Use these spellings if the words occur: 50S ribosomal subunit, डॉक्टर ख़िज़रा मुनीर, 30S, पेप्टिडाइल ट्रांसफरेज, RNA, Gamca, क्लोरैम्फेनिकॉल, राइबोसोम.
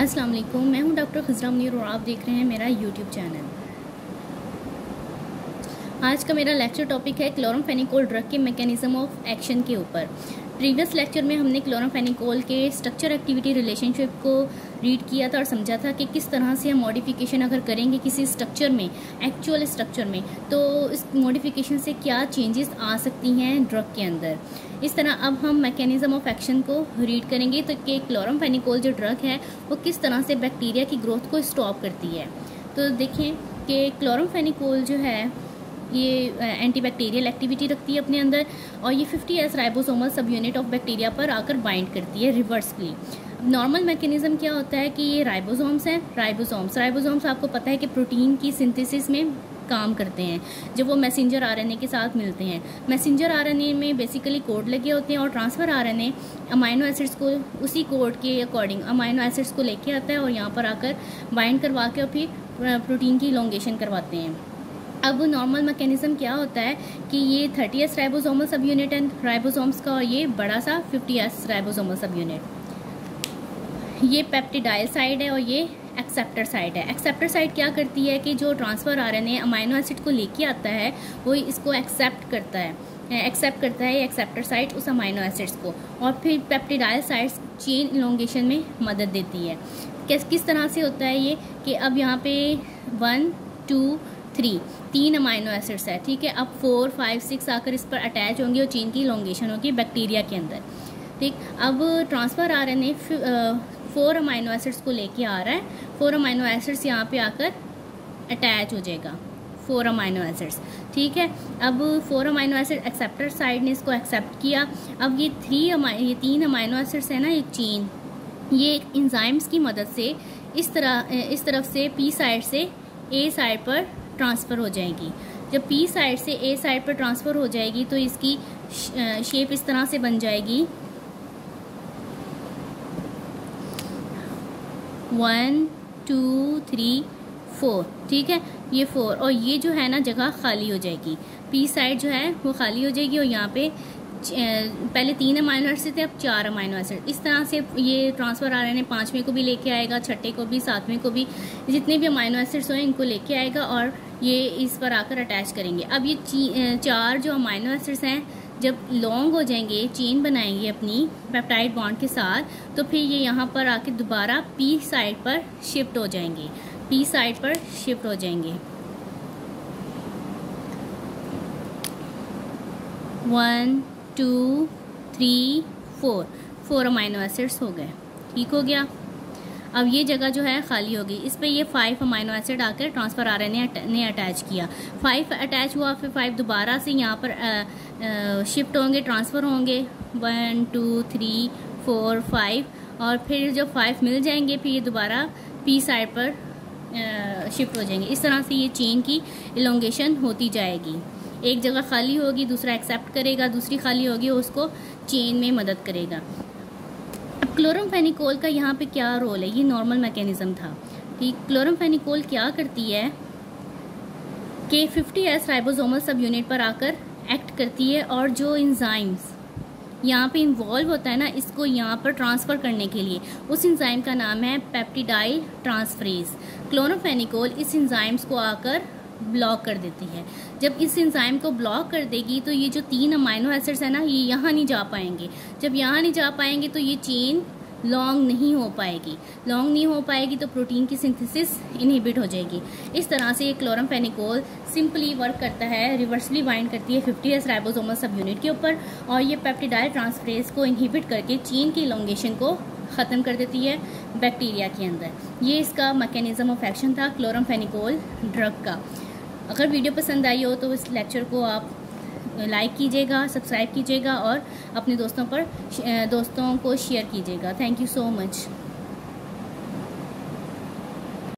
अस्सलाम वालेकुम, मैं हूं डॉक्टर ख़िज़रा मुनीर और आप देख रहे हैं मेरा यूट्यूब चैनल। आज का मेरा लेक्चर टॉपिक है क्लोरैम्फेनिकॉल ड्रग के मैकेनिज़्म ऑफ एक्शन के ऊपर। प्रीवियस लेक्चर में हमने क्लोरैम्फेनिकॉल के स्ट्रक्चर एक्टिविटी रिलेशनशिप को रीड किया था और समझा था कि किस तरह से हम मॉडिफिकेशन अगर करेंगे किसी स्ट्रक्चर में, एक्चुअल स्ट्रक्चर में, तो इस मॉडिफिकेशन से क्या चेंजेस आ सकती हैं ड्रग के अंदर। इस तरह अब हम मैकेनिज़्म ऑफ एक्शन को रीड करेंगे तो कि क्लोरैम्फेनिकॉल जो ड्रग है वो किस तरह से बैक्टीरिया की ग्रोथ को स्टॉप करती है। तो देखें कि क्लोरैम्फेनिकॉल जो है ये एंटीबैक्टीरियल एक्टिविटी रखती है अपने अंदर और ये 50S ribosomal subunit of bacteria पर आकर बाइंड करती है रिवर्सली। नॉर्मल मैकेनिज़्म क्या होता है कि ये राइबोसोम्स हैं। राइबोसोम्स आपको पता है कि प्रोटीन की सिंथेसिस में काम करते हैं जब वो मैसेंजर RNA के साथ मिलते हैं। मैसेंजर RNA में बेसिकली कोड लगे होते हैं और ट्रांसफ़र RNA अमाइनो एसिड्स को उसी कोड के अकॉर्डिंग अमाइनो एसिड्स को लेके आता है और यहाँ पर आकर बाइंड करवा के और फिर प्रोटीन की इलोंगेशन करवाते हैं। अब नॉर्मल मैकेनिज़्म क्या होता है कि ये 30S राइबोसोमल सब यूनिट है राइबोसोम्स का और ये बड़ा सा 50S राइबोसोमल सब यूनिट। ये पेप्टिडाइल साइड है और ये एक्सेप्टर साइड है। एक्सेप्टर साइड क्या करती है कि जो ट्रांसफ़र RNA अमाइनो एसिड को लेके आता है वो इसको एक्सेप्ट करता है एक्सेप्टर साइट उस अमाइनो एसिड्स को और फिर पेप्टिडाइल साइट चेन इलोंगेशन में मदद देती है। किस तरह से होता है ये कि अब यहाँ पे 1, 2, 3 अमाइनो एसिड्स है, ठीक है। अब 4, 5, 6 आकर इस पर अटैच होंगे और चेन की इलोंगेशन होगी बैक्टीरिया के अंदर, ठीक। अब ट्रांसफ़र RNA 4 अमाइनो एसिड्स को लेके आ रहा है। 4 अमाइनो एसिड्स यहाँ पे आकर अटैच हो जाएगा, 4 अमाइनो एसिड्स, ठीक है। अब 4 अमाइनो एसिड एक्सेप्टर साइड ने इसको एक्सेप्ट किया। अब ये 3 अमाइनो एसिड्स है ना, एक चेन, ये इंजाइम्स की मदद से इस तरफ से पी साइड से ए साइड पर ट्रांसफ़र हो जाएगी। जब पी साइड से ए साइड पर ट्रांसफ़र हो जाएगी तो इसकी शेप इस तरह से बन जाएगी 1, 2, 3, 4, ठीक है। ये 4 और ये जो है ना जगह खाली हो जाएगी, पी साइड जो है वो खाली हो जाएगी और यहाँ पे पहले 3 अमाइनो एसिड थे, अब 4 अमाइनो एसिड। इस तरह से ये ट्रांसफ़र RNA 5वें को भी लेके आएगा, 6ठे को भी, 7वें को भी, जितने भी अमाइनो एसिड्स हों इनको लेके आएगा और ये इस पर आकर अटैच करेंगे। अब ये 4 जो अमाइनो एसिड्स हैं जब लॉन्ग हो जाएंगे, चेन बनाएंगे अपनी पेप्टाइड बॉन्ड के साथ, तो फिर ये यहाँ पर आके दोबारा पी साइड पर शिफ्ट हो जाएंगे, पी साइड पर शिफ्ट हो जाएंगे 1, 2, 3, 4 अमाइनो एसिड्स हो गए, ठीक हो गया। अब ये जगह जो है खाली हो गई, इस पर ये 5 अमाइनो एसिड आकर ट्रांसफ़र RNA ने अटैच किया। 5 अटैच हुआ, फिर 5 दोबारा से यहाँ पर शिफ्ट होंगे, ट्रांसफ़र होंगे 1, 2, 3, 4, 5 और फिर जब 5 मिल जाएंगे फिर ये दोबारा पी साइड पर शिफ्ट हो जाएंगे। इस तरह से ये चेन की इलोंगेशन होती जाएगी। एक जगह खाली होगी, दूसरा एक्सेप्ट करेगा, दूसरी खाली होगी और उसको चेन में मदद करेगा। अब क्लोरैम्फेनिकॉल का यहाँ पे क्या रोल है, ये नॉर्मल मैकेनिज़्म था, ठीक। क्लोरैम्फेनिकॉल क्या करती है कि 50S राइबोसोमल सब यूनिट पर आकर एक्ट करती है और जो इंजाइम्स यहाँ पे इन्वॉल्व होता है ना इसको यहाँ पर ट्रांसफ़र करने के लिए, उस इंजाइम का नाम है पेप्टिडाइल ट्रांसफरेज। क्लोरैम्फेनिकॉल इस इंजाइम्स को आकर ब्लॉक कर देती है। जब इस इंजाइम को ब्लॉक कर देगी तो ये जो 3 अमाइनो एसिड्स है ना ये यहाँ नहीं जा पाएंगे। जब यहाँ नहीं जा पाएंगे तो ये चेन लॉन्ग नहीं हो पाएगी, तो प्रोटीन की सिंथेसिस इनहिबिट हो जाएगी। इस तरह से ये क्लोरैम्फेनिकॉल सिंपली वर्क करता है, रिवर्सली बाइंड करती है 50S राइबोसोमल सब यूनिट के ऊपर और ये पेप्टिडाइल ट्रांसफरेज को इनहिबिट करके चेन की इलोंगेशन को ख़त्म कर देती है बैक्टीरिया के अंदर। ये इसका मैकेनिज़्म ऑफ एक्शन था क्लोरैम्फेनिकॉल ड्रग का। अगर वीडियो पसंद आई हो तो इस लेक्चर को आप लाइक कीजिएगा, सब्सक्राइब कीजिएगा और अपने दोस्तों को शेयर कीजिएगा। Thank you so much.